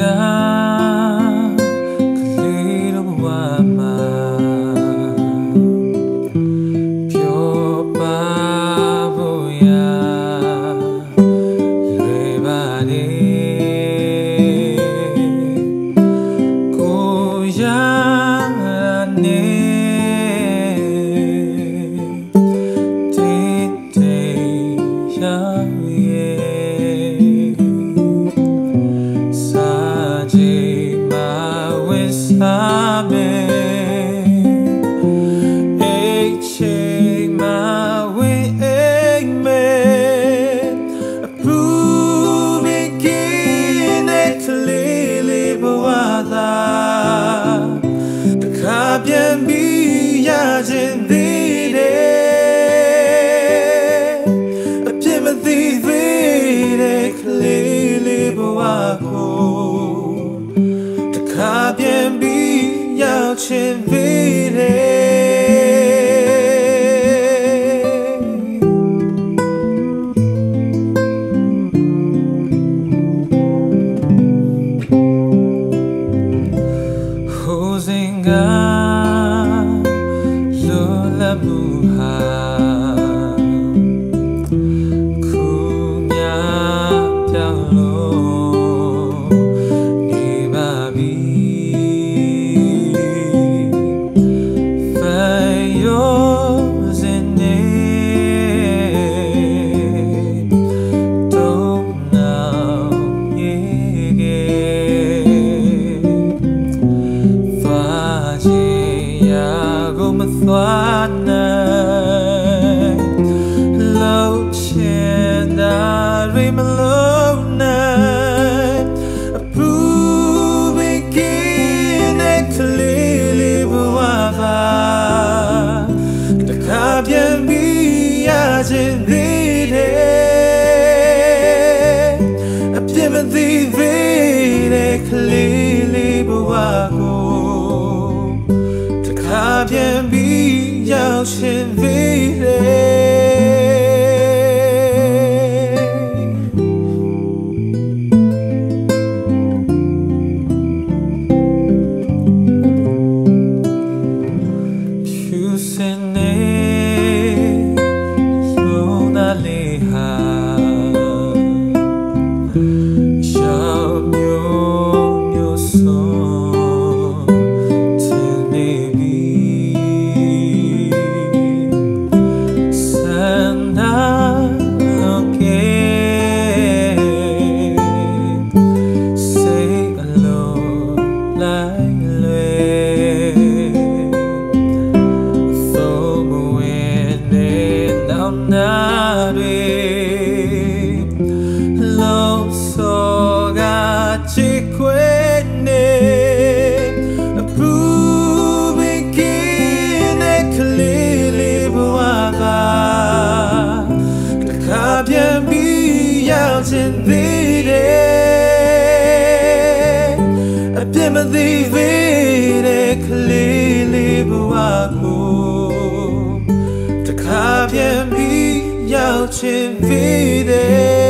lugar 그 위로와 맘 벼바 보야 레바니 고향 안에 Hozinga lulabuha What night low chin that we love night a proving it clearly wava the cabin be as in the a given the clearly wago the cabin be I'll be I'll be your